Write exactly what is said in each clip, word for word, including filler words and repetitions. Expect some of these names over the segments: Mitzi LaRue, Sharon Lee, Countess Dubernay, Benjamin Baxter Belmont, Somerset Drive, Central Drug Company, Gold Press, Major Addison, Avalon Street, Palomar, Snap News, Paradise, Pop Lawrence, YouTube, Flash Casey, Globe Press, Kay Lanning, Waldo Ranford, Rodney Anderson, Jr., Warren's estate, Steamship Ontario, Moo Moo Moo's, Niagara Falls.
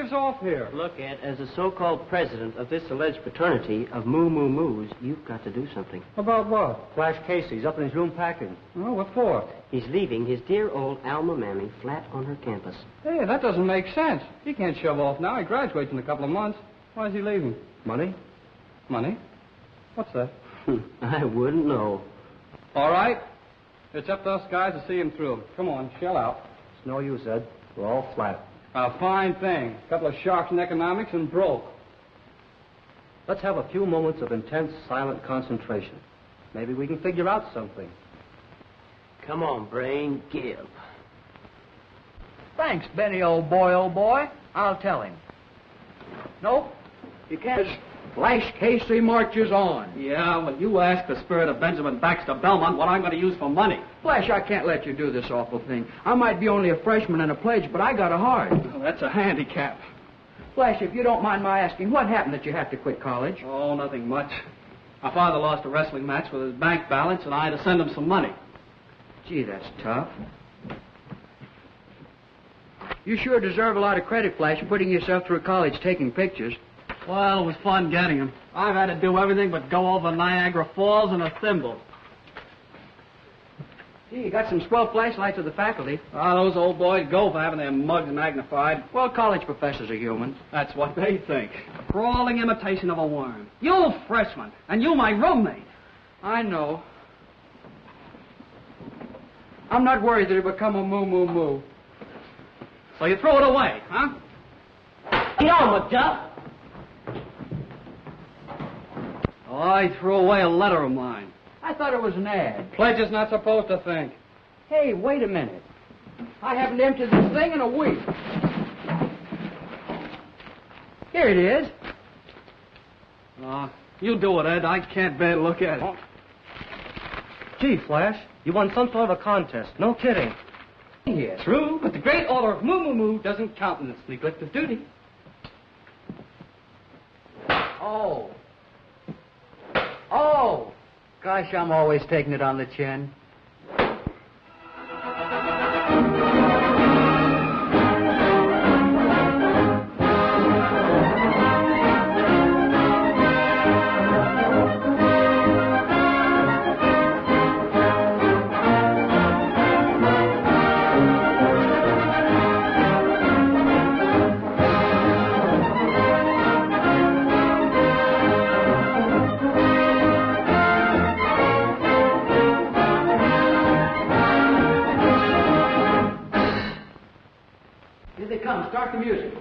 gives off here? Look, Ed, as the so-called president of this alleged fraternity of Moo Moo Moo's, you've got to do something. About what? Flash Casey's up in his room packing. Oh, what for? He's leaving his dear old alma mammy flat on her campus. Hey, that doesn't make sense. He can't shove off now. He graduates in a couple of months. Why is he leaving? Money? Money? What's that? I wouldn't know. All right. It's up to us guys to see him through. Come on, shell out. It's no use, Ed. We're all flat. A fine thing. A couple of sharks in economics and broke. Let's have a few moments of intense, silent concentration. Maybe we can figure out something. Come on, brain, give. Thanks, Benny, old boy, old boy. I'll tell him. Nope, you can't. Flash Casey marches on. Yeah, well, you ask the spirit of Benjamin Baxter Belmont what I'm going to use for money. Flash, I can't let you do this awful thing. I might be only a freshman and a pledge, but I got a heart. Oh, that's a handicap. Flash, if you don't mind my asking, what happened that you have to quit college? Oh, nothing much. My father lost a wrestling match with his bank balance, and I had to send him some money. Gee, that's tough. You sure deserve a lot of credit, Flash, putting yourself through college taking pictures. Well, it was fun getting him. I've had to do everything but go over Niagara Falls in a thimble. Gee, you got some swell flashlights of the faculty. Ah, those old boys go for having their mugs magnified. Well, college professors are human. That's what they think. A crawling imitation of a worm. You freshman, and you my roommate. I know. I'm not worried that it'll become a moo moo moo. So you throw it away, huh? Get on, McDuff. Oh, I threw away a letter of mine. I thought it was an ad. Pledge is not supposed to think. Hey, wait a minute. I haven't emptied this thing in a week. Here it is. Uh, you do it, Ed. I can't bear to look at it. Oh. Gee, Flash, you won some sort of a contest. No kidding. Yeah, true, but the great order of Moo Moo Moo doesn't count in this neglect of duty. Oh. Oh, gosh, I'm always taking it on the chin. Start the music.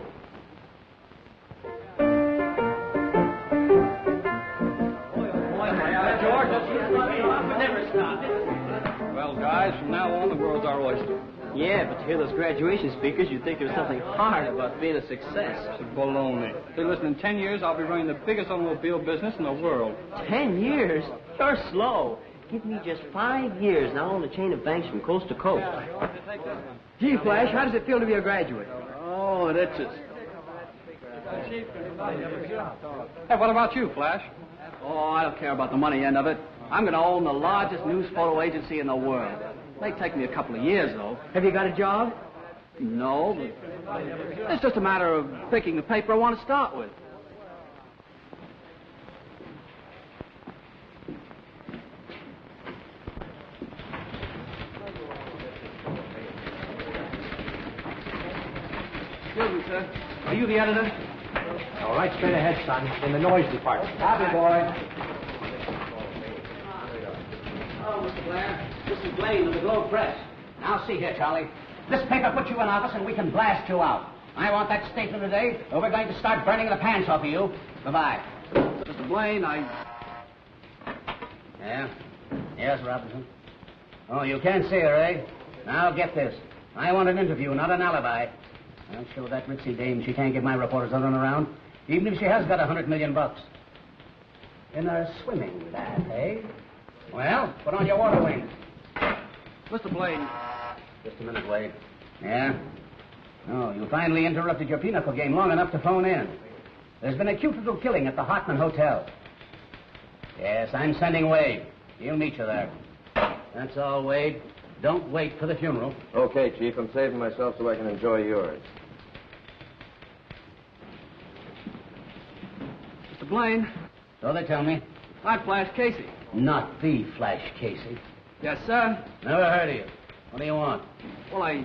Well, guys, from now on, the world's our oyster. Yeah, but to hear those graduation speakers, you'd think there's something hard about being a success. It's baloney. If they listen in ten years, I'll be running the biggest automobile business in the world. Ten years? You're slow. Give me just five years, and I'll own a chain of banks from coast to coast. Gee, Flash, how does it feel to be a graduate? Oh, that's it. Hey, what about you, Flash? Oh, I don't care about the money end of it. I'm going to own the largest news photo agency in the world. It may take me a couple of years, though. Have you got a job? No. It's just a matter of picking the paper I want to start with. Are you the editor? All right, straight ahead, son. In the noise department. Happy boy. Hello, Mister Blair. This is Blaine of the Globe Press. Now, see here, Charlie. This paper puts you in office and we can blast you out. I want that statement today, or we're going to start burning the pants off of you. Goodbye. Mister Blaine, I... Yeah? Yes, Robinson? Oh, you can't see her, eh? Now, get this. I want an interview, not an alibi. I'll show that ritzy dame she can't get my reporters to run around, even if she has got a hundred million bucks. In a swimming bath, eh? Well, put on your water wings. Mister Blaine. Just a minute, Wade. Yeah? Oh, you finally interrupted your pinochle game long enough to phone in. There's been a cute little killing at the Hartman Hotel. Yes, I'm sending Wade. He'll meet you there. That's all, Wade. Don't wait for the funeral. Okay, Chief. I'm saving myself so I can enjoy yours. Blaine. So they tell me. I'm Flash Casey. Not the Flash Casey. Yes, sir. Never heard of you. What do you want? Well, I...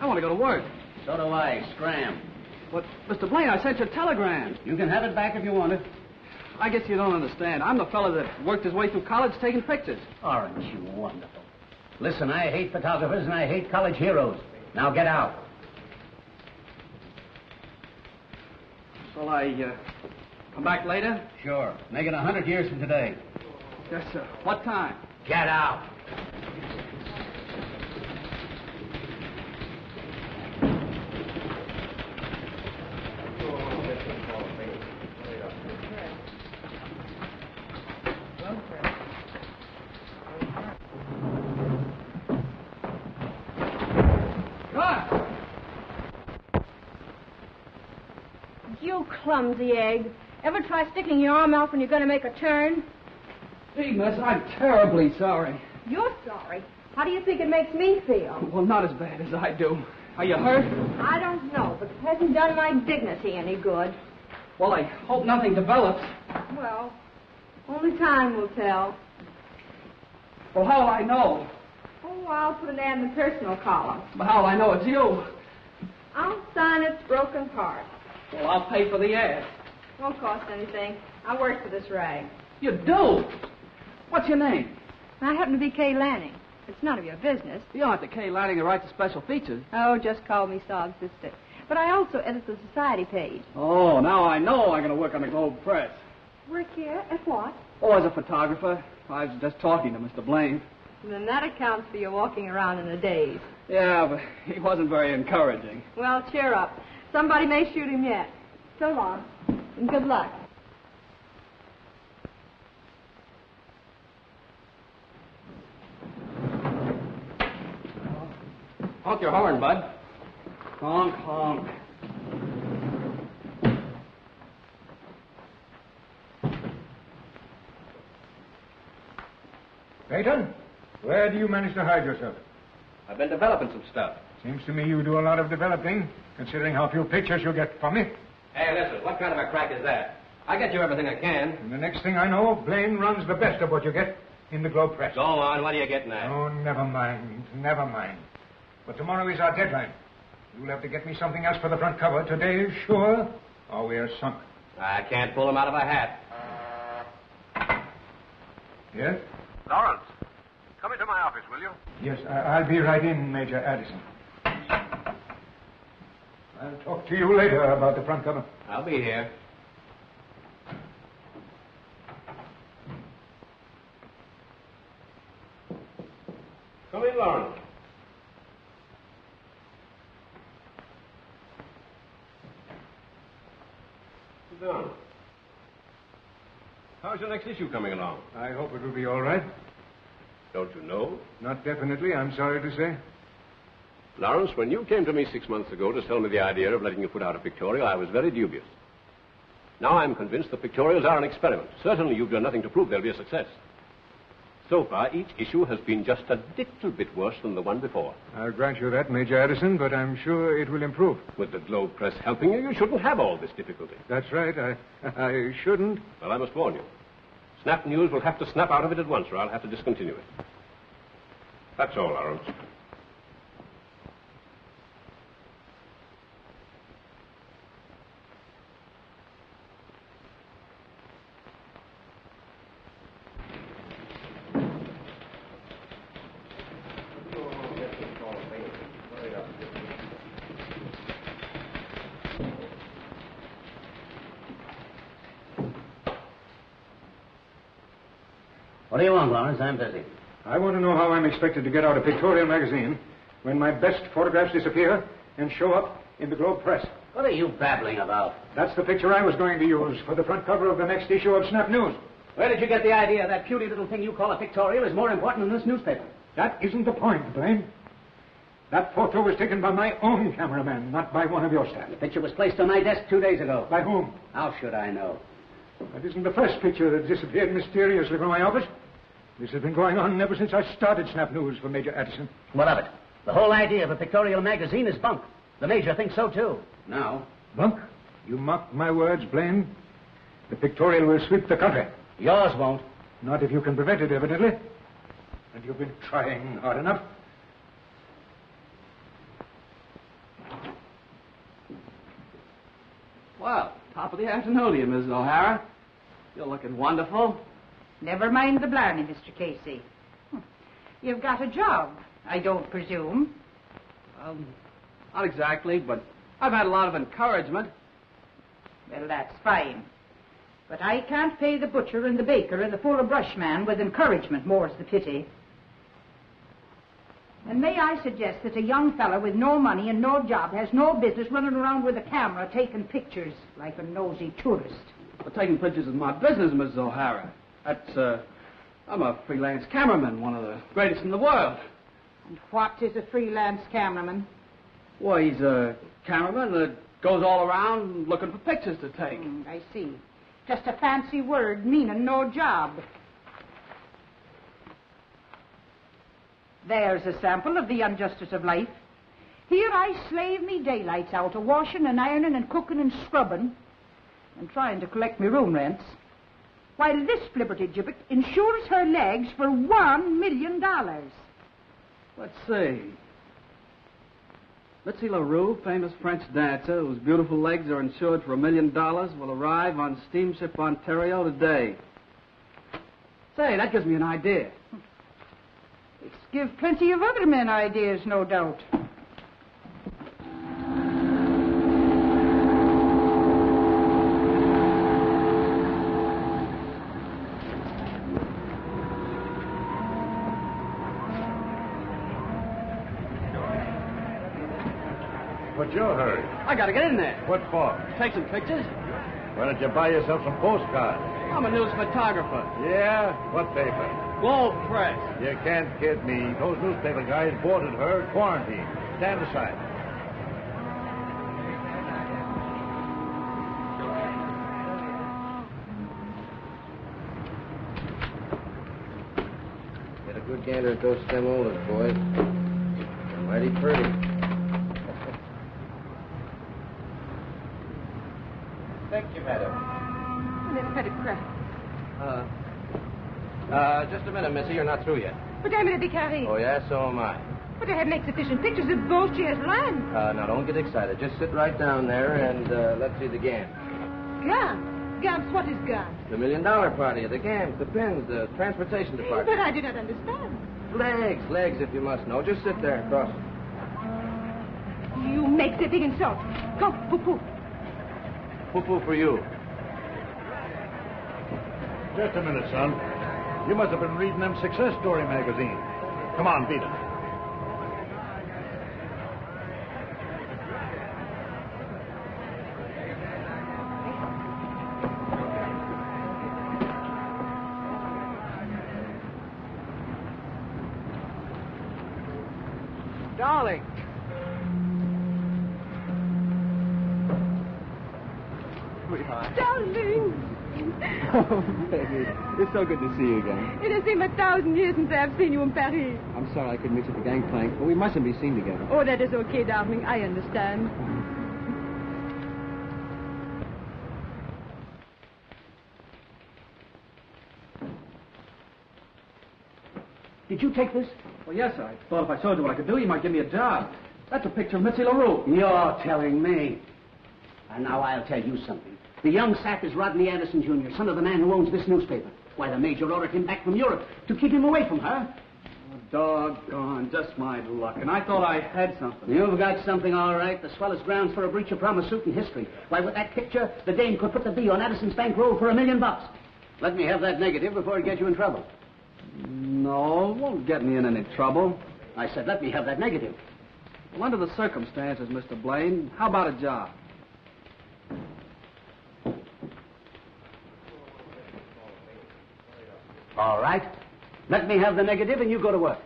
I want to go to work. So do I. Scram. But, Mister Blaine, I sent you a telegram. You can have it back if you want it. I guess you don't understand. I'm the fella that worked his way through college taking pictures. Aren't you wonderful? Listen, I hate photographers and I hate college heroes. Now get out. Shall I uh, come back later? Sure. Make it a hundred years from today. Yes, sir. What time? Get out. Clumsy egg. Ever try sticking your arm out when you're going to make a turn? Gee, miss, I'm terribly sorry. You're sorry? How do you think it makes me feel? Well, not as bad as I do. Are you hurt? I don't know, but it hasn't done my dignity any good. Well, I hope nothing develops. Well, only time will tell. Well, how'll I know? Oh, I'll put an ad in the personal column. But how'll I know it's you? I'll sign its broken heart. Well, I'll pay for the ad. Won't cost anything. I work for this rag. You do? What's your name? I happen to be Kay Lanning. It's none of your business. You aren't the Kay Lanning who writes the special features. Oh, just call me Sob's sister. But I also edit the society page. Oh, now I know I'm going to work on the Globe Press. Work here? At what? Oh, as a photographer. I was just talking to Mister Blaine. Then that accounts for your walking around in a daze. Yeah, but he wasn't very encouraging. Well, cheer up. Somebody may shoot him yet. So long, and good luck. Honk your horn, bud. Honk, honk. Peyton, where do you manage to hide yourself? I've been developing some stuff. Seems to me you do a lot of developing, considering how few pictures you get from me. Hey, listen, what kind of a crack is that? I get you everything I can. And the next thing I know, Blaine runs the best of what you get in the Globe Press. Go on, what are you getting at? Oh, never mind, never mind. But tomorrow is our deadline. You'll have to get me something else for the front cover. Today, sure, or we're sunk. I can't pull him out of a hat. Yes? Lawrence, come into my office, will you? Yes, I I'll be right in, Major Addison. I'll talk to you later about the front cover. I'll be here. Come in, Lawrence. Sit down. How's your next issue coming along? I hope it will be all right. Don't you know? Not definitely, I'm sorry to say. Lawrence, when you came to me six months ago to sell me the idea of letting you put out a pictorial, I was very dubious. Now I'm convinced the pictorials are an experiment. Certainly you've done nothing to prove they'll be a success. So far, each issue has been just a little bit worse than the one before. I'll grant you that, Major Addison, but I'm sure it will improve. With the Globe Press helping you, you shouldn't have all this difficulty. That's right. I, I shouldn't. Well, I must warn you. Snap News will have to snap out of it at once, or I'll have to discontinue it. That's all, Lawrence. What do you want, Lawrence? I'm busy. I want to know how I'm expected to get out a pictorial magazine when my best photographs disappear and show up in the Globe Press. What are you babbling about? That's the picture I was going to use for the front cover of the next issue of Snap News. Where did you get the idea that puny little thing you call a pictorial is more important than this newspaper? That isn't the point, Blaine. That photo was taken by my own cameraman, not by one of your staff. The picture was placed on my desk two days ago. By whom? How should I know? That isn't the first picture that disappeared mysteriously from my office. This has been going on ever since I started Snap News for Major Addison. What of it? The whole idea of a pictorial magazine is bunk. The Major thinks so, too. Now? Bunk? You mock my words, Blaine. The Pictorial will sweep the country. Yours won't. Not if you can prevent it, evidently. And you've been trying hard enough. Well, top of the afternoon to you, Missus O'Hara. You're looking wonderful. Never mind the blarney, Mister Casey. You've got a job, I don't presume. Um, not exactly, but I've had a lot of encouragement. Well, that's fine. But I can't pay the butcher and the baker and the fuller brush man with encouragement, more's the pity. And may I suggest that a young fella with no money and no job has no business running around with a camera taking pictures like a nosy tourist. Well, taking pictures is my business, Missus O'Hara. That's, uh, I'm a freelance cameraman, one of the greatest in the world. And what is a freelance cameraman? Well, he's a cameraman that goes all around looking for pictures to take. Mm, I see. Just a fancy word meaning no job. There's a sample of the injustice of life. Here I slave me daylights out a washing and ironing and cooking and scrubbing and trying to collect me room rents, while this flibbertigibbet insures her legs for one million dollars. Let's see. Mitzi LaRue, famous French dancer, whose beautiful legs are insured for a million dollars, will arrive on Steamship Ontario today. Say, that gives me an idea. It's give plenty of other men ideas, no doubt. What's your hurry? I gotta get in there. What for? Take some pictures. Why don't you buy yourself some postcards? I'm a news photographer. Yeah? What paper? Gold Press. You can't kid me. Those newspaper guys boarded her, quarantined. Stand aside. Get a good gander at those stem olders, boys. They're mighty pretty. Thank you, madam. Uh, uh, just a minute, Missy. You're not through yet. But I'm in a big hurry. Oh, yeah? So am I. But I haven't made sufficient pictures of both chairs land. Uh, now, don't get excited. Just sit right down there and uh, let's see the gams. Gams? Gams? What is gams? The million-dollar party, the gams, the pins, the transportation department. But I do not understand. Legs, legs, if you must know. Just sit there and cross them. You make the big insult. Go, poo-poo. Poo-poo for you. Just a minute, son. You must have been reading them success story magazines. Come on, beat it. Darling. Darling! Oh, baby. It's so good to see you again. It has been a thousand years since I have seen you in Paris. I'm sorry I couldn't meet you at the gangplank, but we mustn't be seen together. Oh, that is okay, darling. I understand. Did you take this? Well, yes, I thought if I showed you what I could do, you might give me a job. That's a picture of Mitzi LaRue. You're telling me. And now I'll tell you something. The young sap is Rodney Anderson, Junior, son of the man who owns this newspaper. Why, the Major ordered him back from Europe to keep him away from her. Oh, doggone, just my luck. And I thought I had something. You've got something, all right. The swellest grounds for a breach of promise suit in history. Why, with that picture, the dame could put the bee on Addison's bankroll for a million bucks. Let me have that negative before it gets you in trouble. No, it won't get me in any trouble. I said, let me have that negative. Well, under the circumstances, Mister Blaine, how about a job? All right. Let me have the negative and you go to work.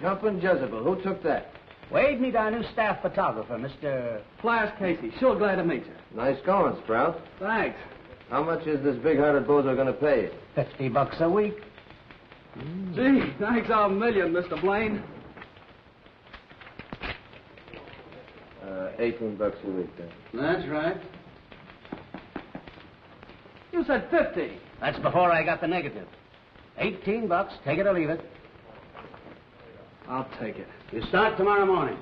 Jumpin' Jezebel, who took that? Wade me down, new staff photographer, Mister Flash Casey. Sure glad to meet you. Nice going, Sprout. Thanks. How much is this big-hearted bozo going to pay you? Fifty bucks a week. Mm. Gee, thanks a million, Mister Blaine. Uh, eighteen bucks a week, then. That's right. You said fifty. That's before I got the negative. eighteen bucks, take it or leave it. I'll take it. You start tomorrow morning.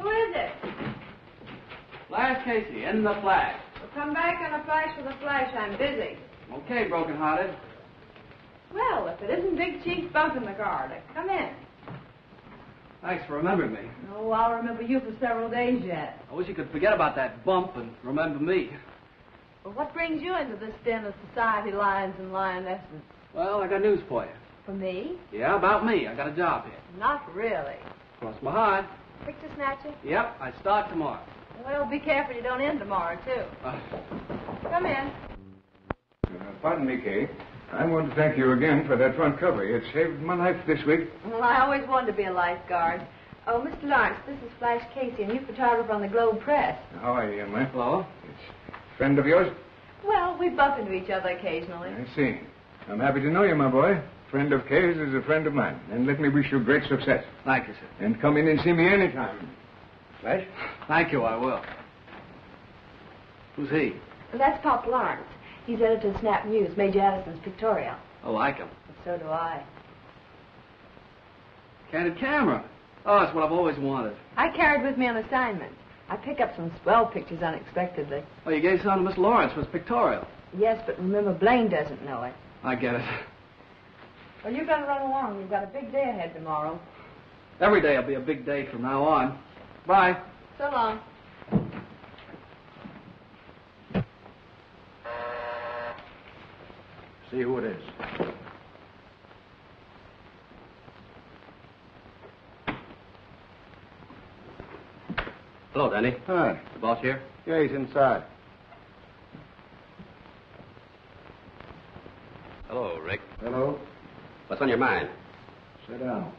Who is it? Flash Casey, in the Flash. Well, come back on a flash with a flash. I'm busy. Okay, broken-hearted. Well, if it isn't Big Chief Bump in the guard, come in. Thanks for remembering me. Oh, I'll remember you for several days yet. I wish you could forget about that bump and remember me. Well, what brings you into this den of society lions and lionesses? Well, I got news for you. For me? Yeah, about me. I got a job here. Not really. Cross my heart. Picture snatching? Yep, I start tomorrow. Well, be careful you don't end tomorrow, too. Uh, Come in. Pardon me, Kay. I want to thank you again for that front cover. It saved my life this week. Well, I always wanted to be a lifeguard. Oh, Mister Lawrence, this is Flash Casey, a new photographer on the Globe Press. How are you, Emma? Hello. It's a friend of yours? Well, we bump into each other occasionally. I see. I'm happy to know you, my boy. Friend of Kay's is a friend of mine. And let me wish you great success. Thank you, sir. And come in and see me anytime. Flash? Thank you, I will. Who's he? Well, that's Pop Lawrence. He's editor of Snap News, Major Addison's pictorial. I like him. So do I. Candid camera. Oh, it's what I've always wanted. I carried with me on assignment. I pick up some swell pictures unexpectedly. Oh, you gave some to Miss Lawrence for his pictorial. Yes, but remember, Blaine doesn't know it. I get it. Well, you've got to run along. You've got a big day ahead tomorrow. Every day will be a big day from now on. Bye. So long. See who it is. Hello, Danny. Hi. The boss here? Yeah, he's inside. Hello, Rick. Hello. What's on your mind? Sit down.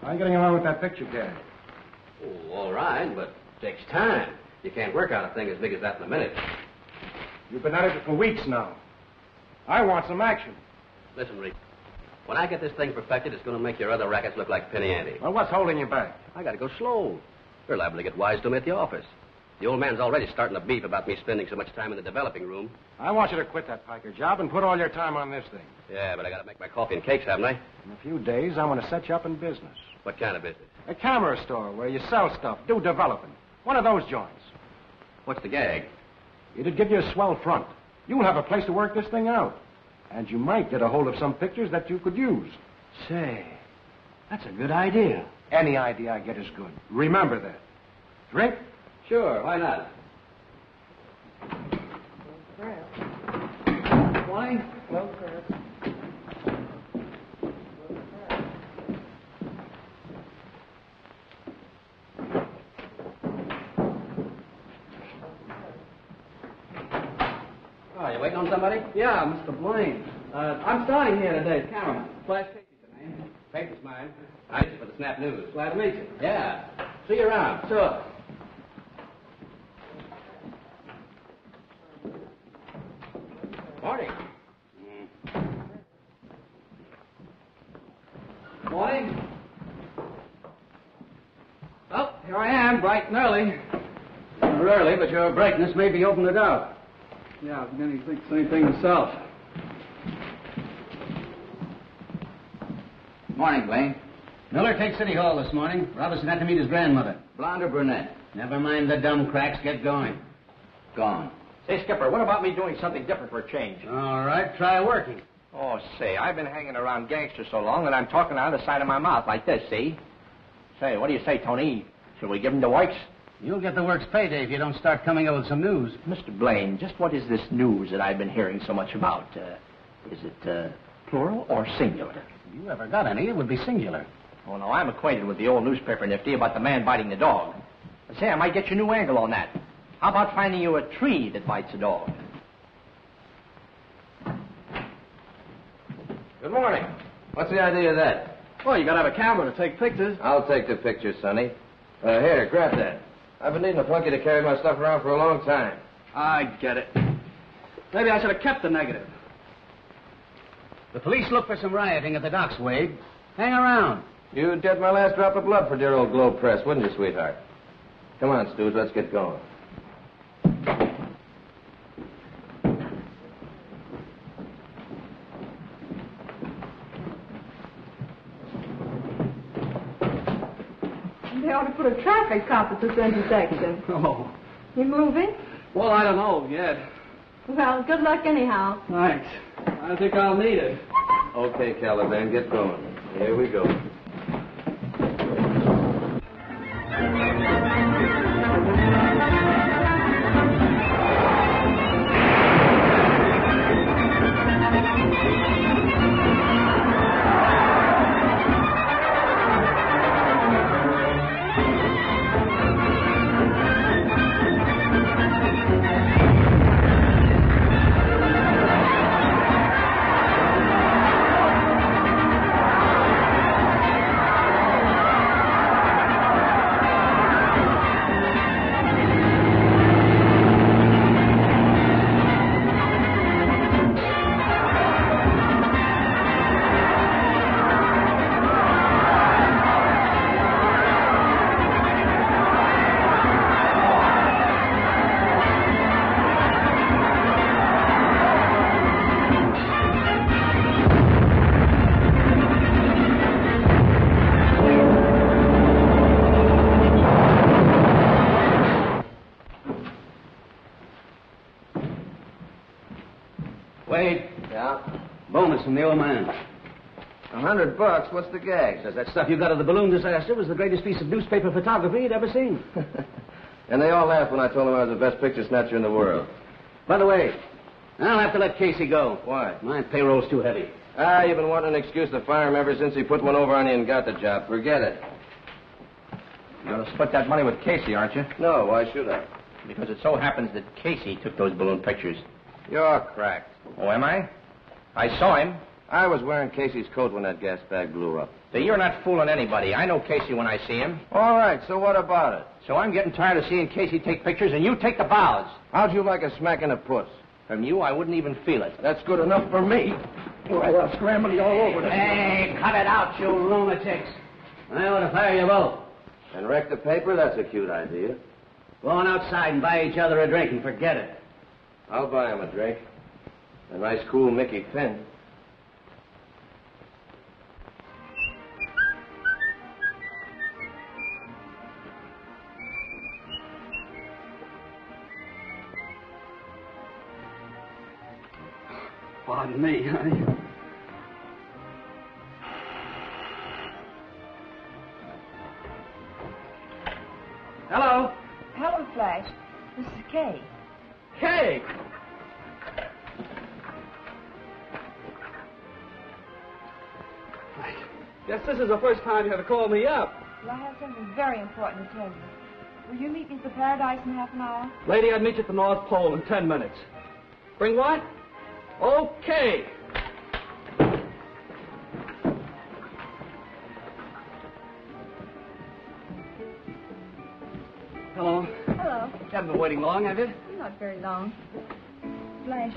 How are you getting along with that picture, Dad? Oh, all right, but it takes time. You can't work out a thing as big as that in a minute. You've been at it for weeks now. I want some action. Listen, Rick. When I get this thing perfected, it's going to make your other rackets look like penny ante. Well, what's holding you back? I got to go slow. You're liable to get wise to me at the office. The old man's already starting to beef about me spending so much time in the developing room. I want you to quit that Piker job and put all your time on this thing. Yeah, but I got to make my coffee and cakes, haven't I? In a few days, I want to set you up in business. What kind of business? A camera store where you sell stuff, do developing. One of those joints. What's the gag? It'd give you a swell front. You'll have a place to work this thing out. And you might get a hold of some pictures that you could use. Say, that's a good idea. Any idea I get is good. Remember that. Drink? Sure, why not? Why? Well, on somebody? Yeah, Mister Blaine. Uh, I'm starting here today, cameraman. Flash Casey's the name. Paper's mine. I did for the Snap News. Glad to meet you. Yeah. See you around. Sure. Morning. Mm. Morning. Well, here I am, bright and early. Not early, but your brightness may be opened it out. Yeah, I've been thinking the same thing myself. Morning, Blaine. Miller takes City Hall this morning. Robertson had to meet his grandmother. Blonde or brunette? Never mind the dumb cracks. Get going. Gone. Say, Skipper, what about me doing something different for a change? All right, try working. Oh, say, I've been hanging around gangsters so long that I'm talking out of the side of my mouth like this, see? Say, what do you say, Tony? Should we give him the works? You'll get the works payday if you don't start coming up with some news. Mister Blaine, just what is this news that I've been hearing so much about? Uh, is it uh, plural or singular? If you ever got any, it would be singular. Oh, no, I'm acquainted with the old newspaper nifty about the man biting the dog. But say, I might get your new angle on that. How about finding you a tree that bites a dog? Good morning. What's the idea of that? Well, you got to have a camera to take pictures. I'll take the pictures, Sonny. Uh, here, grab that. I've been needing a flunky to carry my stuff around for a long time. I get it. Maybe I should have kept the negative. The police look for some rioting at the docks, Wade. Hang around. You'd get my last drop of blood for dear old Globe Press, wouldn't you, sweetheart? Come on, Stooge, let's get going. They ought to put a traffic cop at this intersection. Oh. You moving? Well, I don't know yet. Well, good luck anyhow. Thanks. I think I'll need it. Okay, Caliban, get going. Here we go. The old man. A hundred bucks? What's the gag? Says that stuff you got of the balloon disaster was the greatest piece of newspaper photography you'd ever seen. And they all laughed when I told them I was the best picture snatcher in the world. By the way, I'll have to let Casey go. Why? My payroll's too heavy. Ah, you've been wanting an excuse to fire him ever since he put one over on you and got the job. Forget it. You're going to split that money with Casey, aren't you? No, why should I? Because it so happens that Casey took those balloon pictures. You're cracked. Oh, am I? I saw him. I was wearing Casey's coat when that gas bag blew up. So you're not fooling anybody. I know Casey when I see him. All right, so what about it? So I'm getting tired of seeing Casey take pictures and you take the bows. How'd you like a smack in the puss? From you, I wouldn't even feel it. That's good enough for me. Right, I'll scramble you all over. Hey, cut it out, you lunatics. I ought to fire you both. And wreck the paper? That's a cute idea. Go on outside and buy each other a drink and forget it. I'll buy him a drink. A nice, cool Mickey pin. Pardon me, I... Hello. Hello, Flash. This is Kay. Kay! Guess this is the first time you ever called me up. Well, I have something very important to tell you. Will you meet me at the Paradise in half an hour? Lady, I'd meet you at the North Pole in ten minutes. Bring what? Okay. Hello. Hello. You haven't been waiting long, have you? Not very long. Flash,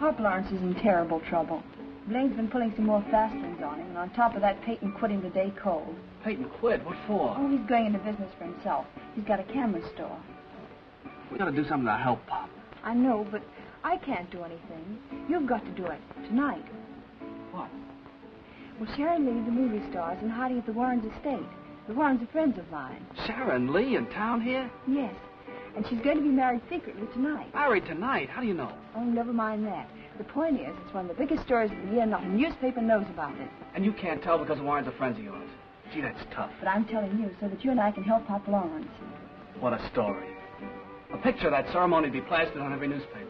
Pop Lawrence is in terrible trouble. Blaine's been pulling some more fastenings on him, and on top of that, Peyton quit him today cold. Peyton quit? What for? Oh, he's going into business for himself. He's got a camera store. We gotta do something to help Pop. I know, but I can't do anything. You've got to do it. Tonight. What? Well, Sharon Lee, the movie star, is in hiding at the Warren's estate. The Warrens are friends of mine. Sharon Lee in town here? Yes. And she's going to be married secretly tonight. Married tonight? How do you know? Oh, never mind that. The point is, it's one of the biggest stories of the year, and not a newspaper knows about it. And you can't tell because the Warrens are friends of yours. Gee, that's tough. But I'm telling you so that you and I can help Pop Lawrence. What a story. A picture of that ceremony would be plastered on every newspaper.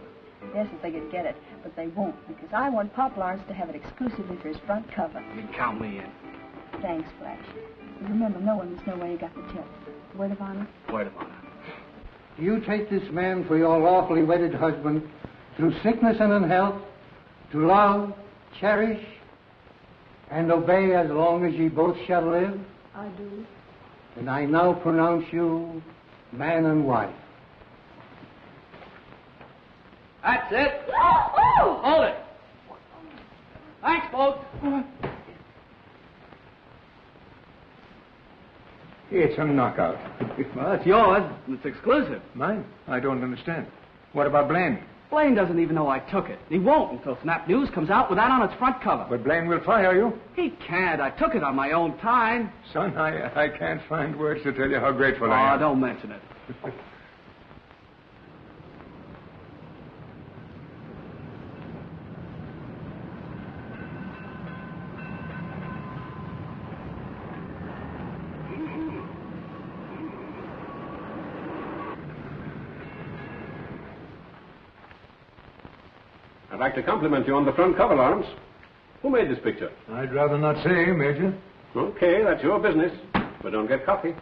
Yes, if they could get it, but they won't, because I want Pop Lawrence to have it exclusively for his front cover. You can count me in. Thanks, Flash. And remember, no one must know where you got the tip. Word of honor? Word of honor. Do you take this man for your lawfully wedded husband? Through sickness and in health, to love, cherish, and obey as long as ye both shall live? I do. And I now pronounce you man and wife. That's it. Hold it. Thanks, folks. It's a knockout. Well, it's yours. It's exclusive. Mine? I don't understand. What about Blaine? Blaine doesn't even know I took it. He won't until Snap News comes out with that on its front cover. But Blaine will fire you. He can't. I took it on my own time. Son, I, I can't find words to tell you how grateful oh, I am. Oh, don't mention it. I'd like to compliment you on the front cover, Lawrence. Who made this picture? I'd rather not say, Major. Okay, that's your business. But don't get coffee.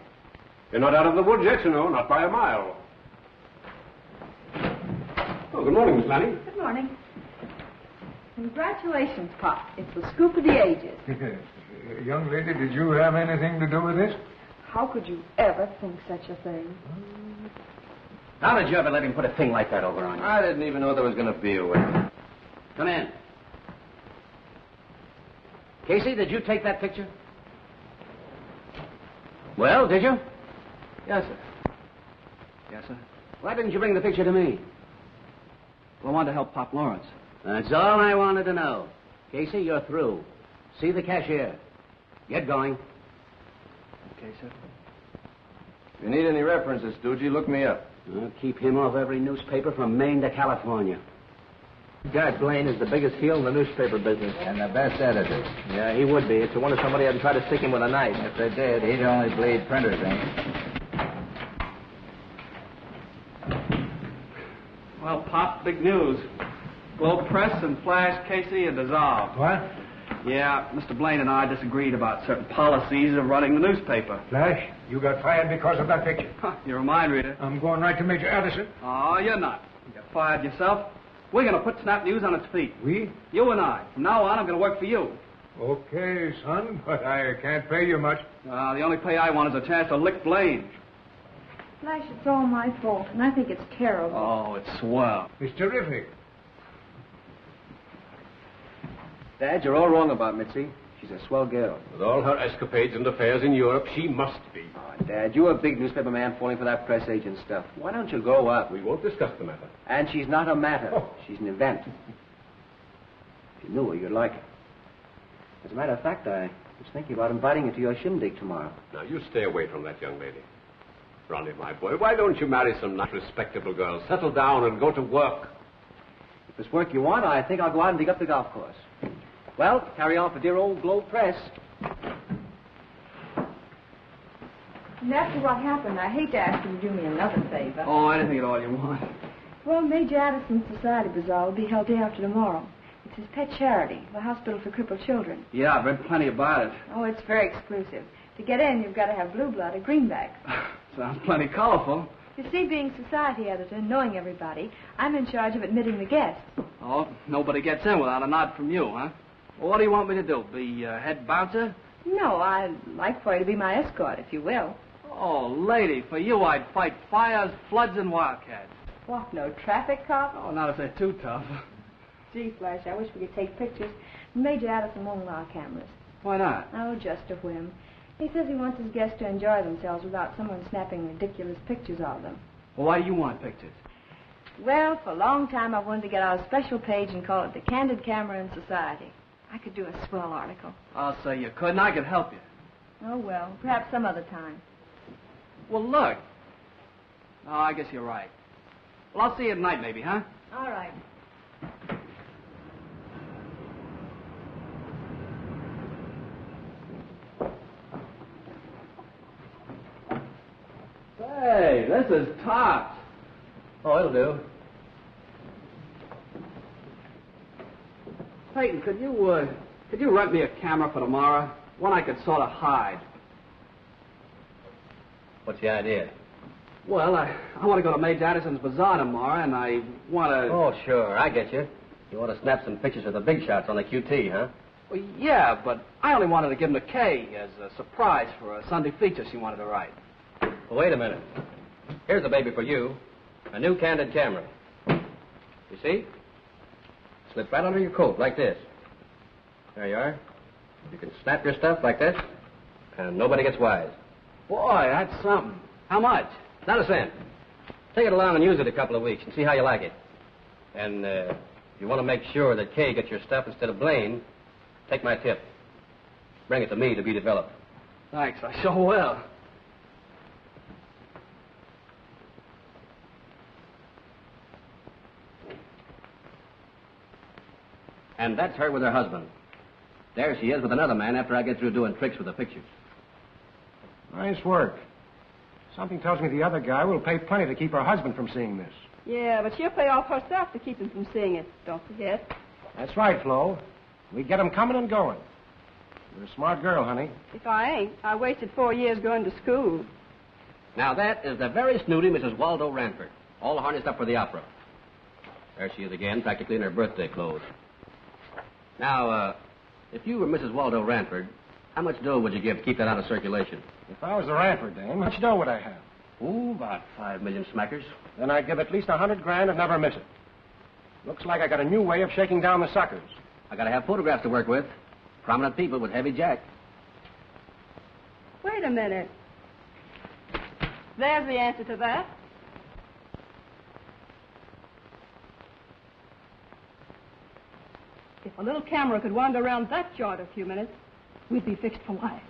You're not out of the woods yet, you know, not by a mile. Oh, good morning, Miss Lanning. Good morning. Congratulations, Pop. It's the scoop of the ages. uh, young lady, did you have anything to do with this? How could you ever think such a thing? How did you ever let him put a thing like that over on you? I didn't even know there was going to be a way. Come in. Casey, did you take that picture? Well, did you? Yes, sir. Yes, sir. Why didn't you bring the picture to me? Well, I wanted to help Pop Lawrence. That's all I wanted to know. Casey, you're through. See the cashier. Get going. Okay, sir. If you need any references, Stoogie, look me up. I'll keep him off every newspaper from Maine to California. God, Blaine is the biggest heel in the newspaper business. And the best editor. Yeah, he would be. It's a wonder somebody hadn't tried to stick him with a knife. If they did, he'd only bleed printers, eh? Well, Pop, big news. Globe Press and Flash Casey are dissolved. What? Yeah, Mister Blaine and I disagreed about certain policies of running the newspaper. Flash, you got fired because of that picture. Huh, you're a mind reader. I'm going right to Major Addison. Oh, you're not. You got fired yourself. We're going to put Snap News on its feet. We? You and I. From now on, I'm going to work for you. Okay, son, but I can't pay you much. Uh, the only pay I want is a chance to lick Blaine. Flash, it's all my fault, and I think it's terrible. Oh, it's swell. It's terrific. Dad, you're all wrong about Mitzi. She's a swell girl. With all her escapades and affairs in Europe, she must be. Oh, Dad, you're a big newspaper man falling for that press agent stuff. Why don't you grow up? We won't discuss the matter. And she's not a matter. Oh. She's an event. If you knew her, you'd like her. As a matter of fact, I was thinking about inviting her to your shindig tomorrow. Now, you stay away from that young lady. Ronnie, my boy, why don't you marry some nice, respectable girl? Settle down and go to work. If it's work you want, I think I'll go out and dig up the golf course. Well, carry on for dear old Globe Press. And after what happened, I hate to ask you to do me another favor. Oh, anything at all you want. Well, Major Addison's Society Bazaar will be held day after tomorrow. It's his pet charity, the Hospital for Crippled Children. Yeah, I've read plenty about it. Oh, it's very exclusive. To get in, you've got to have blue blood or greenback. Sounds plenty colorful. You see, being society editor and knowing everybody, I'm in charge of admitting the guests. Oh, nobody gets in without a nod from you, huh? Well, what do you want me to do, be uh, head bouncer? No, I'd like for you to be my escort, if you will. Oh, lady, for you I'd fight fires, floods, and wildcats. What, no traffic cop? Oh, not if they're too tough. Gee, Flash, I wish we could take pictures. Major Addison won't allow cameras. Why not? Oh, just a whim. He says he wants his guests to enjoy themselves without someone snapping ridiculous pictures of them. Well, why do you want pictures? Well, for a long time I've wanted to get out a special page and call it The Candid Camera in Society. I could do a swell article. I'll say you could, and I could help you. Oh, well, perhaps some other time. Well, look. Oh, I guess you're right. Well, I'll see you at night, maybe, huh? All right. Hey, this is tops. Oh, it'll do. Peyton, could you, uh, could you rent me a camera for tomorrow? One I could sort of hide. What's the idea? Well, I, I want to go to Major Addison's Bazaar tomorrow, and I want to... Oh, sure, I get you. You want to snap some pictures of the big shots on the Q T, huh? Well, yeah, but I only wanted to give them to Kay as a surprise for a Sunday feature she wanted to write. Well, wait a minute. Here's a baby for you. A new candid camera. You see? Slip right under your coat like this. There you are. You can snap your stuff like this, and nobody gets wise. Boy, that's something. How much? Not a cent. Take it along and use it a couple of weeks and see how you like it. And uh, you want to make sure that Kay gets your stuff instead of Blaine, take my tip. Bring it to me to be developed. Thanks, I sure will. And that's her with her husband. There she is with another man after I get through doing tricks with the pictures. Nice work. Something tells me the other guy will pay plenty to keep her husband from seeing this. Yeah, but she'll pay off herself to keep him from seeing it, don't forget. That's right, Flo. We get him coming and going. You're a smart girl, honey. If I ain't, I wasted four years going to school. Now, that is the very snooty Missus Waldo Ranford, all harnessed up for the opera. There she is again, practically in her birthday clothes. Now, uh, if you were Missus Waldo Ranford, how much dough would you give to keep that out of circulation? If I was the Ranford dame, how much dough would I have? Ooh, about five million smackers. Then I'd give at least a hundred grand and never miss it. Looks like I got a new way of shaking down the suckers. I gotta have photographs to work with. Prominent people with heavy jack. Wait a minute. There's the answer to that. If a little camera could wander around that yard a few minutes, we'd be fixed for life.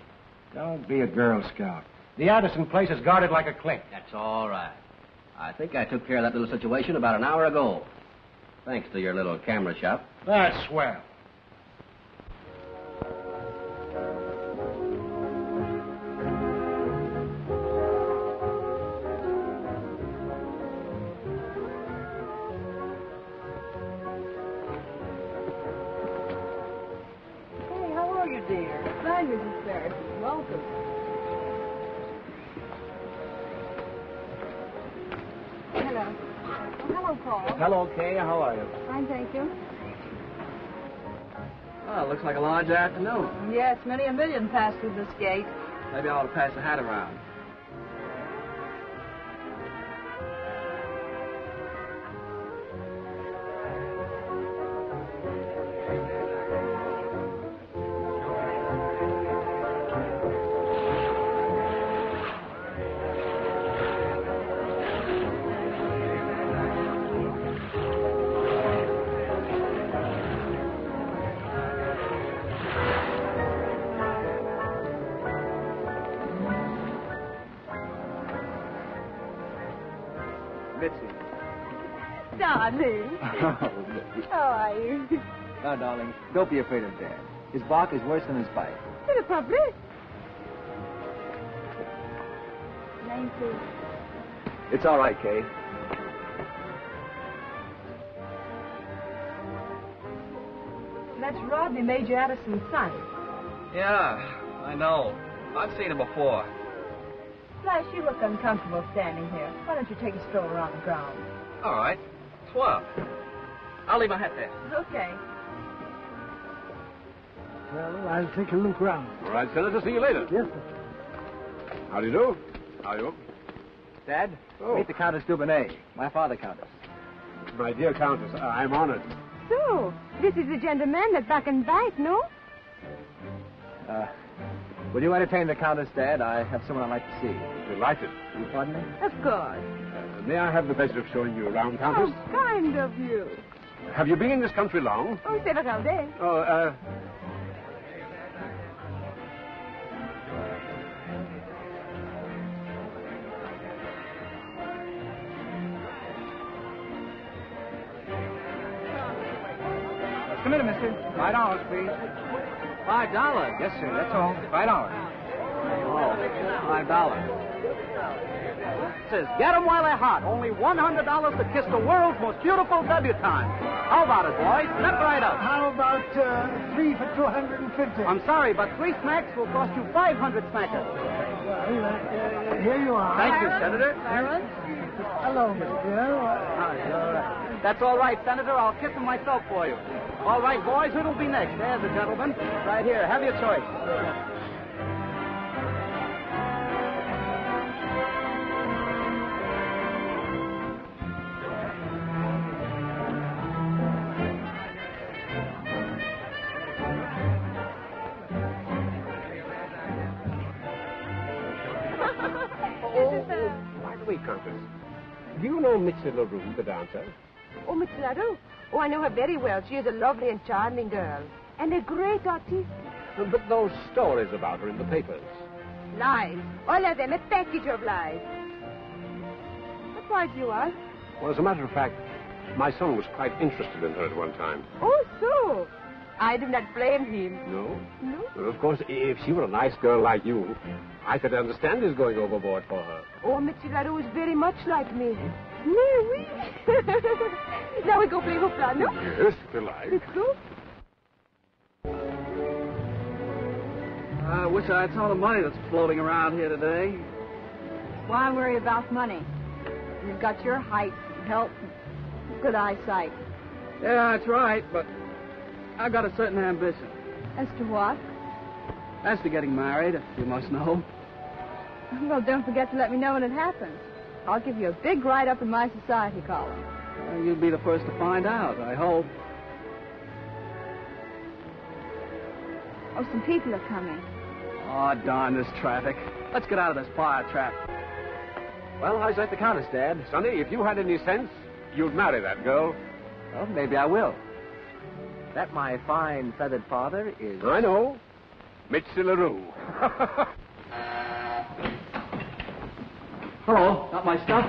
Don't be a Girl Scout. The Addison place is guarded like a clink. That's all right. I think I took care of that little situation about an hour ago. Thanks to your little camera shop. That's swell. Hello, Kay. How are you? Fine, thank you. Well, it looks like a large afternoon. Yes, many a million pass through this gate. Maybe I ought to pass the hat around. Darling. How are you? Now, darling, don't be afraid of Dad. His bark is worse than his bite. It'll probably. Thank you. It's all right, Kay. That's Rodney, Major Addison's son. Yeah, I know. I've seen him before. Flash, you look uncomfortable standing here. Why don't you take a stroll around the grounds? All right. Twelve. I'll leave my hat there. Okay. Well, I'll take a look round. All right, Senator. See you later. Yes, sir. How do you do? How are you? Dad, oh. Meet the Countess Dubernay, my father, Countess. My dear Countess, I'm honored. So, this is the gentleman that back and bite, no? Uh, will you entertain the Countess, Dad? I have someone I'd like to see. Delighted. You pardon me? Of course. May I have the pleasure of showing you around, Countess? How kind of you. Have you been in this country long? Oh, several days. Oh, uh... Just a minute, mister. Five dollars, please. Five dollars? Yes, sir, that's all. Five dollars. Oh, five dollars. Says, get them while they're hot. Only one hundred dollars to kiss the world's most beautiful debutante. How about it, boys? Step right up. How about uh, three for two hundred fifty? I'm sorry, but three smacks will cost you five hundred smackers. Well, uh, here you are. Thank you, Senator. Clarence? Hello, Mister Girl. Uh, That's all right, Senator. I'll kiss them myself for you. All right, boys, who'll be next? There's a gentleman. Right here. Have your choice. Countess. Do you know Mitzi LaRue, the dancer? Oh, Mitzi LaRue? Oh, I know her very well. She is a lovely and charming girl. And a great artiste. But those stories about her in the papers. Lies. All of them, a package of lies. But why do you ask? Well, as a matter of fact, my son was quite interested in her at one time. Oh, so? I do not blame him. No? No? Well, of course, if she were a nice girl like you, I could understand his going overboard for her. Oh, Mitzi LaRue is very much like me. Oui, oui. Now we go play au piano. Yes, if you like. Let's go. I wish I had some of the money that's floating around here today. Why worry about money? You've got your height, health, good eyesight. Yeah, that's right, but I've got a certain ambition. As to what? As to getting married, you must know. Well, don't forget to let me know when it happens. I'll give you a big write-up in my society column. Well, you'll be the first to find out, I hope. Oh, some people are coming. Oh, darn this traffic. Let's get out of this fire trap. Well, how's that the Countess, Dad? Sonny, if you had any sense, you'd marry that girl. Well, maybe I will. That my fine feathered father is... I know. Mitzi LaRue. Hello. Got my stuff?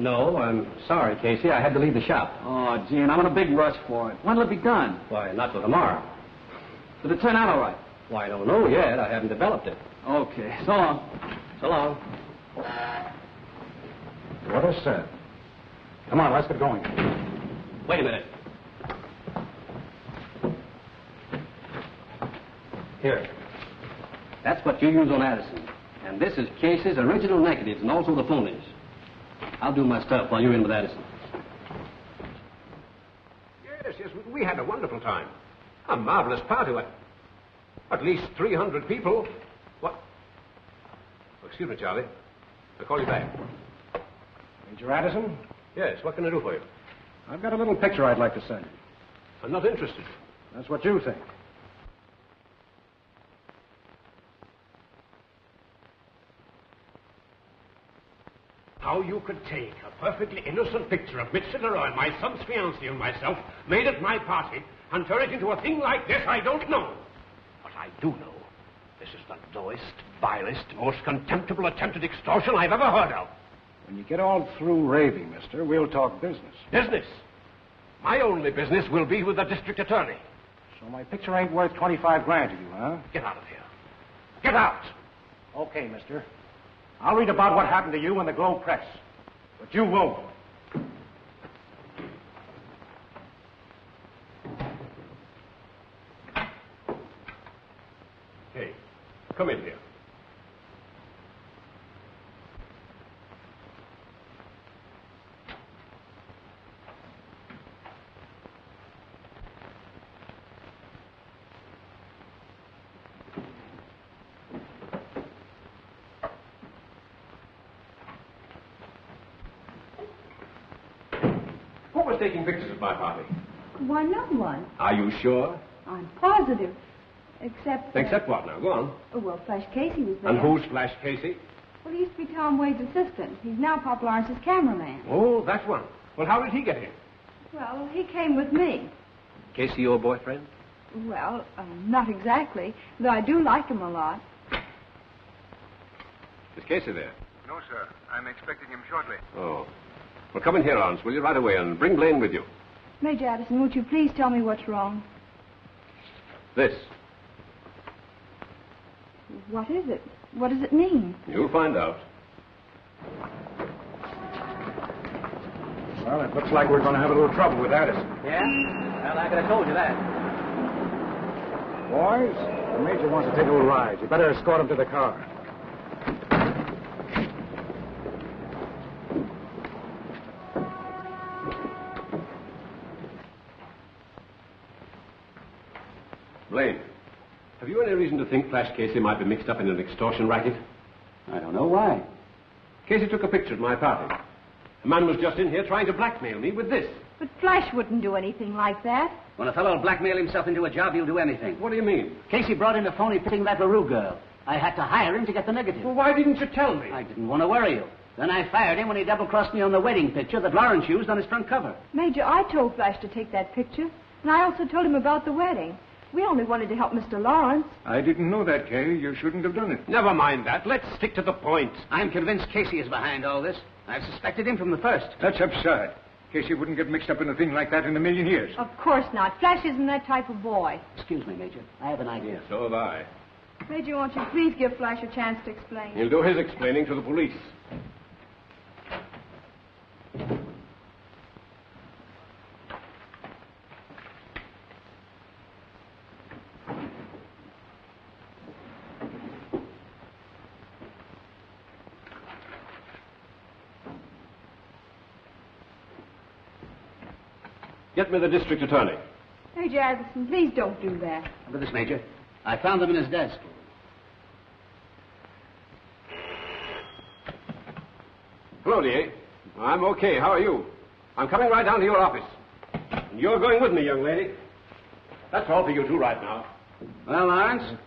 No, I'm sorry, Casey. I had to leave the shop. Oh, gee, and I'm in a big rush for it. When'll it be done? Why, not till tomorrow. Did it turn out all right? Why, I don't know yet. I haven't developed it. Okay. So long. So long. What a set. Come on, let's get going. Wait a minute. Here. That's what you use on Addison. And this is Casey's original negatives and also the phonies. I'll do my stuff while you're in with Addison. Yes, yes, we had a wonderful time. A marvelous party. At least three hundred people. What? Excuse me, Charlie. I'll call you back. Major Addison? Yes, what can I do for you? I've got a little picture I'd like to send you. I'm not interested. That's what you think. How you could take a perfectly innocent picture of Mitzi LaRue, my son's fiancée, and myself, made at my party, and turn it into a thing like this, I don't know. But I do know this is the lowest, vilest, most contemptible attempt at extortion I've ever heard of. When you get all through raving, mister, we'll talk business. Business? My only business will be with the district attorney. So my picture ain't worth twenty-five grand to you, huh? Get out of here. Get out! Okay, mister. I'll read about what happened to you in the Globe Press. But you won't. Hey, come in here. Taking pictures at my party? Why, no one. Are you sure? I'm positive. Except... Uh, Except what now? Go on. Oh, well, Flash Casey was there. And who's Flash Casey? Well, he used to be Tom Wade's assistant. He's now Pop Lawrence's cameraman. Oh, that one. Well, how did he get here? Well, he came with me. Casey, your boyfriend? Well, uh, not exactly, though I do like him a lot. Is Casey there? No, sir. I'm expecting him shortly. Oh. Well, come in here, Lawrence, will you, right away, and bring Blaine with you. Major Addison, won't you please tell me what's wrong? This. What is it? What does it mean? You'll find out. Well, it looks like we're going to have a little trouble with Addison. Yeah? Well, I could have told you that. Boys, the Major wants to take a little ride. You better escort him to the car. Blaine, have you any reason to think Flash Casey might be mixed up in an extortion racket? I don't know why. Casey took a picture at my party. A man was just in here trying to blackmail me with this. But Flash wouldn't do anything like that. When a fellow will blackmail himself into a job, he'll do anything. What do you mean? Casey brought in a phony picking that LaRue girl. I had to hire him to get the negative. Well, why didn't you tell me? I didn't want to worry you. Then I fired him when he double-crossed me on the wedding picture that Lawrence used on his front cover. Major, I told Flash to take that picture, and I also told him about the wedding. We only wanted to help Mister Lawrence. I didn't know that, Kay. You shouldn't have done it. Never mind that. Let's stick to the point. I'm convinced Casey is behind all this. I've suspected him from the first. That's absurd. Casey wouldn't get mixed up in a thing like that in a million years. Of course not. Flash isn't that type of boy. Excuse me, Major. I have an idea. Yes, so have I. Major, won't you please give Flash a chance to explain? He'll do his explaining to the police. Get me the district attorney. Major Addison, please don't do that. Look at this, Major. I found them in his desk. Hello, D A. I'm okay. How are you? I'm coming right down to your office. And you're going with me, young lady. That's all for you two right now. Well, Lawrence,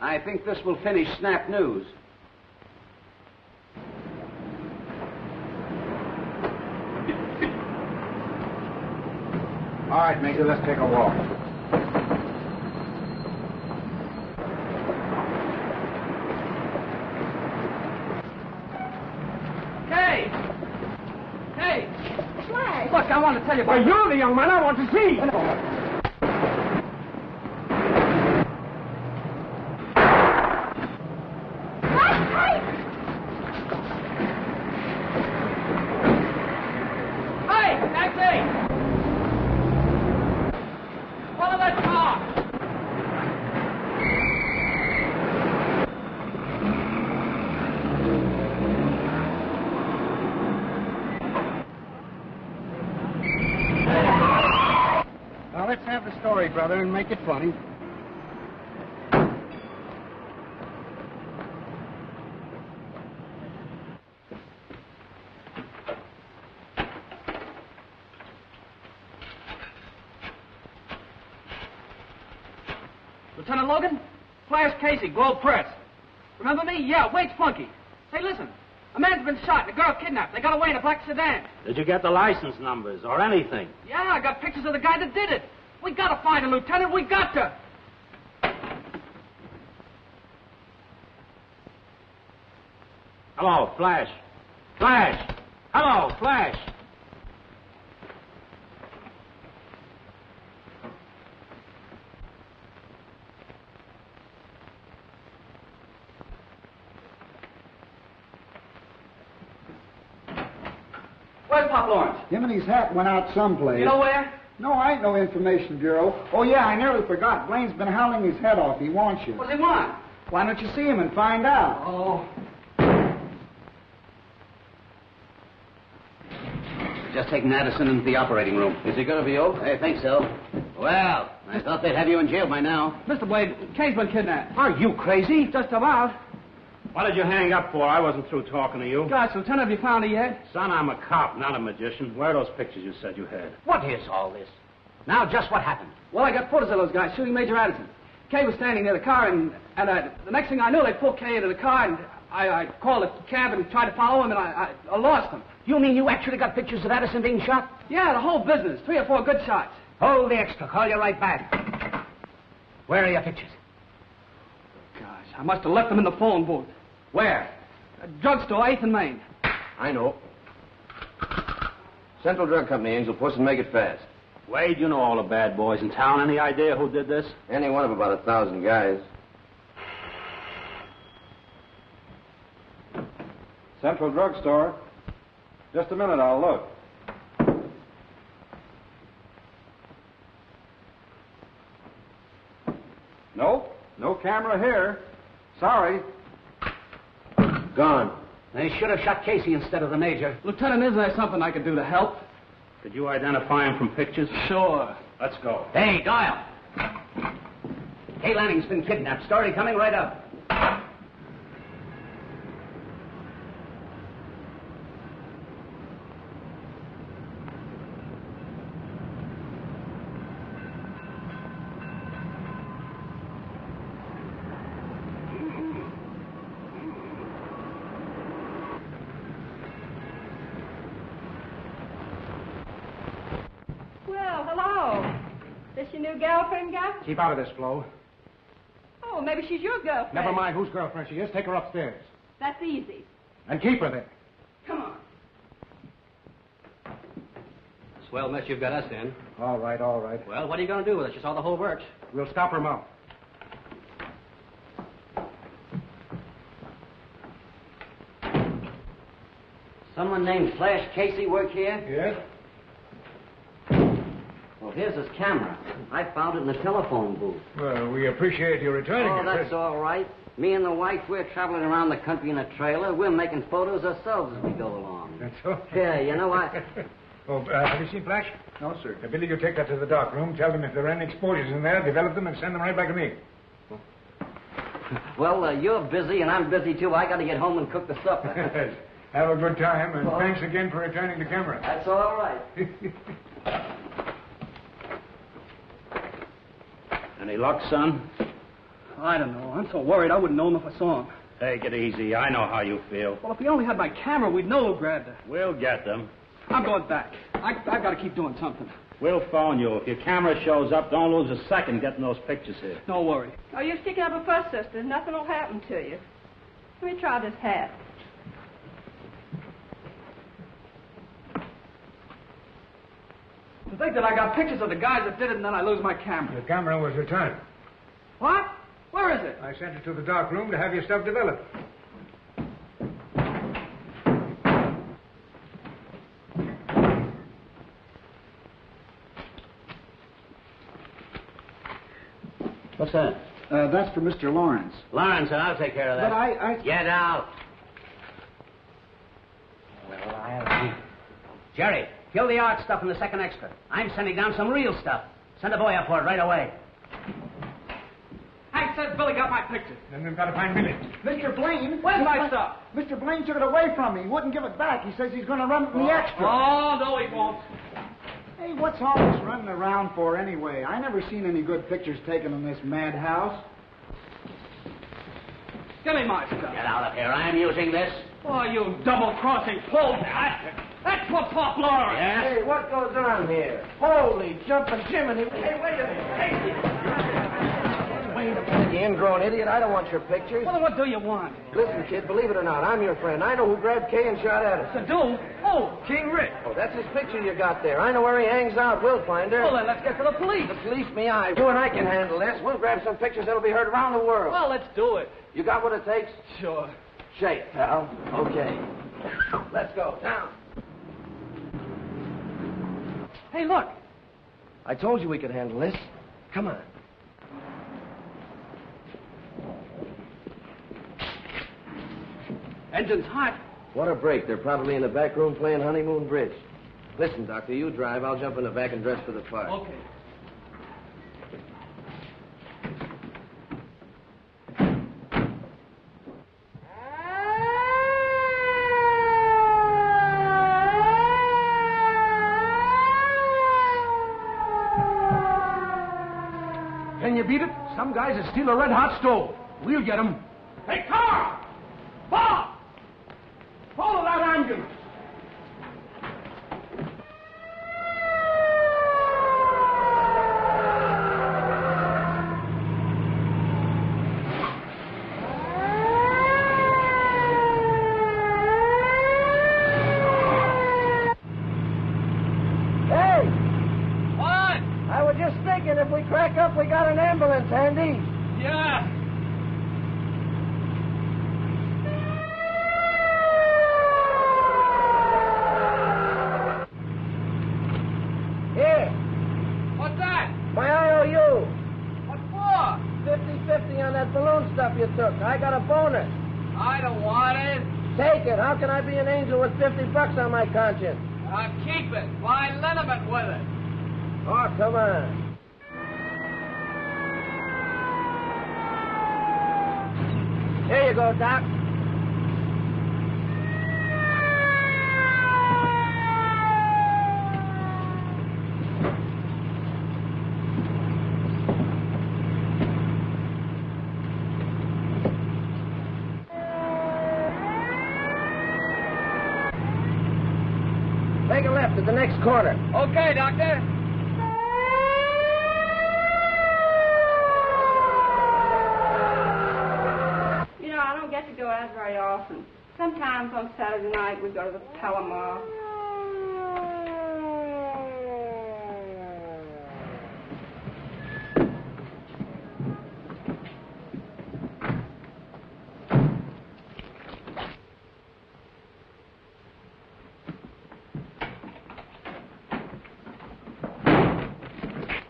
I think this will finish Snap News. All right, Major, let's take a walk. Hey! Hey! Flash! Look, I want to tell you about... Well, you're the young man I want to see! Oh, no. Brother, and make it funny. Lieutenant Logan, Flash Casey, Globe Press. Remember me? Yeah, Wade's Flunky. Hey, listen. A man's been shot and a girl kidnapped. They got away in a black sedan. Did you get the license numbers or anything? Yeah, I got pictures of the guy that did it. We gotta find him, Lieutenant. We got to. Hello, Flash. Flash. Hello, Flash. Where's Pop Lawrence? Him and his hat went out someplace. You know where? No, I ain't no information bureau. Oh, yeah, I nearly forgot. Blaine's been howling his head off. He wants you. What does he want? Why don't you see him and find out? Oh. Just taking Addison into the operating room. Is he going to be old? I think so. Well, I thought they'd have you in jail by now. Mister Blade, Kay's been kidnapped. Are you crazy? Just about. What did you hang up for? I wasn't through talking to you. Gosh, Lieutenant, have you found her yet? Son, I'm a cop, not a magician. Where are those pictures you said you had? What is all this? Now, just what happened? Well, I got photos of those guys shooting Major Addison. Kay was standing near the car, and, and uh, the next thing I knew, they pulled Kay into the car, and I, I called a cab and tried to follow him, and I, I, I lost him. You mean you actually got pictures of Addison being shot? Yeah, the whole business. Three or four good shots. Hold the extra. Call you right back. Where are your pictures? Gosh, I must have left them in the phone booth. Where? A drugstore, eighth and Main. I know. Central Drug Company, Angel Puss, and make it fast. Wade, you know all the bad boys in town. Any idea who did this? Any one of about a thousand guys. Central Drug Store. Just a minute, I'll look. Nope, no camera here. Sorry. Gone. They should have shot Casey instead of the major. Lieutenant, isn't there something I could do to help? Could you identify him from pictures? Sure. Let's go. Hey, Doyle. Kay Lanning's been kidnapped. Story coming right up. new girlfriend got? Keep out of this, Flo. Oh, maybe she's your girlfriend. Never mind whose girlfriend she is. Take her upstairs. That's easy. And keep her there. Come on. Swell mess you've got us in. All right, all right. Well, what are you going to do with us? You saw the whole works. We'll stop her mouth. Someone named Flash Casey work here? Yes. Well, here's his camera. I found it in the telephone booth. Well, we appreciate your returning. Oh, that's all right. Me and the wife, we're traveling around the country in a trailer. We're making photos ourselves as we go along. That's all. Yeah, you know, I... oh, uh, have you seen Flash? No, sir. Now, Billy, you take that to the dark room. Tell them if there are any exposures in there, develop them and send them right back to me. Well, uh, you're busy and I'm busy, too. I got to get home and cook the supper. Have a good time, and well, thanks again for returning the camera. That's all right. Any luck, son? I don't know. I'm so worried I wouldn't know him if I saw him. Take it easy. I know how you feel. Well, if we only had my camera, we'd know who grabbed her. We'll get them. I'm going back. I, I've got to keep doing something. We'll phone you. If your camera shows up, don't lose a second getting those pictures here. No worry. Oh, you're sticking up a fuss, sister. Nothing will happen to you. Let me try this hat. To think that I got pictures of the guys that did it and then I lose my camera. Your camera was returned. What? Where is it? I sent it to the dark room to have your stuff developed. What's that? Uh, that's for Mister Lawrence. Lawrence, and I'll take care of that. But I... I... Get out. Well, I'll... Jerry. Kill the art stuff in the second extra. I'm sending down some real stuff. Send a boy up for it right away. I said Billy got my picture. Then we've got to find Billy. Mister Blaine. Where's my stuff? Mister Blaine took it away from me. He wouldn't give it back. He says he's going to run it in the extra. Oh, no, he won't. Hey, what's all this running around for anyway? I never seen any good pictures taken in this madhouse. Give me my stuff. Get out of here. I'm using this. Oh, you double-crossing pole. I... That's what Pop Lawrence. Yeah? Hey, what goes on here? Holy jumping Jiminy. Hey, wait a minute. Hey. Wait a minute. You ingrown idiot. I don't want your pictures. Well, then what do you want? Listen, kid, believe it or not, I'm your friend. I know who grabbed Kay and shot at us. The dude? Oh, King Rick. Oh, that's his picture you got there. I know where he hangs out. We'll find her. Well, then let's get to the police. The police, me, I. You and I can handle this. We'll grab some pictures that'll be heard around the world. Well, let's do it. You got what it takes? Sure. Shake, pal. Okay. Let's go. Now. Hey, look. I told you we could handle this. Come on. Engine's hot. What a break. They're probably in the back room playing Honeymoon Bridge. Listen, Doctor, you drive. I'll jump in the back and dress for the fire. Okay. Some guys that steal a red-hot stove. We'll get them. Hey, car! Bob! Follow that ambulance. fifty bucks on my conscience. I'll keep it. Buy liniment with it. Oh, come on. Here you go, Doc. Corner. Okay, Doctor. go out very often. Sometimes on Saturday night we go to the Palomar.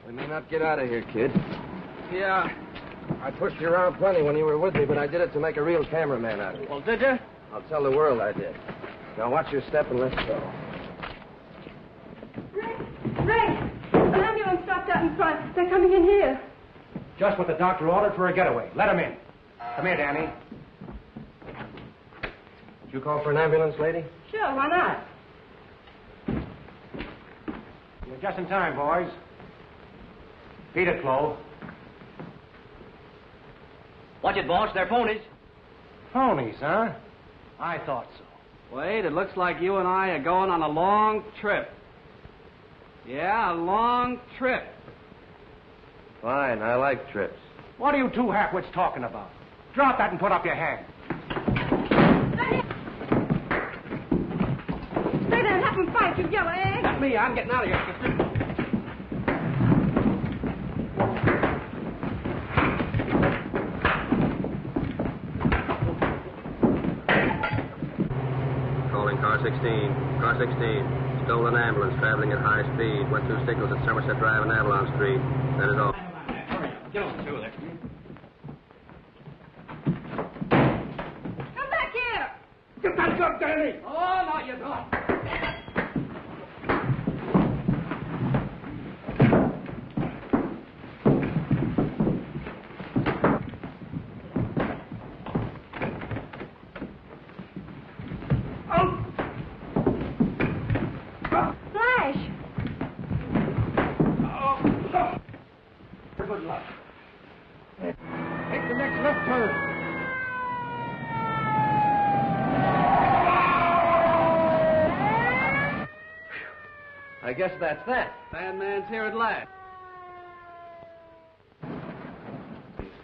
We may not get out of here, kid. Yeah. I pushed you around plenty when you were with me, but I did it to make a real cameraman out of you. Well, did you? I'll tell the world I did. Now watch your step and let's go. Rick! Rick! The ambulance stopped out in front. They're coming in here. Just what the doctor ordered for a getaway. Let him in. Come here, Danny. Did you call for an ambulance, lady? Sure, why not? You're just in time, boys. Beat it, Flo. Watch it, boss. They're phonies. Phonies, huh? I thought so. Wade, it looks like you and I are going on a long trip. Yeah, a long trip. Fine. I like trips. What are you two halfwits talking about? Drop that and put up your hand. Stay there and have them fight, you yellow egg. Not me. I'm getting out of here. sixteen, car sixteen, stolen ambulance traveling at high speed, went through signals at Somerset Drive and Avalon Street. That is all. Get on through there. Come back here! Get back up, Danny! Oh, no, you don't. I guess that's that. Bandman's here at last.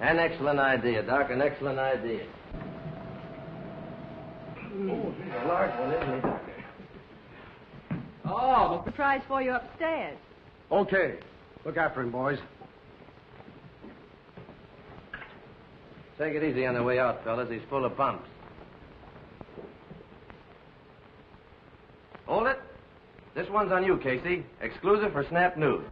An excellent idea, Doc, an excellent idea. Oh, there's a large one, isn't it, Doctor? Oh, the prize for you upstairs. Okay. Look after him, boys. Take it easy on the way out, fellas. He's full of bumps. Hold it. This one's on you, Casey. Exclusive for Snap News.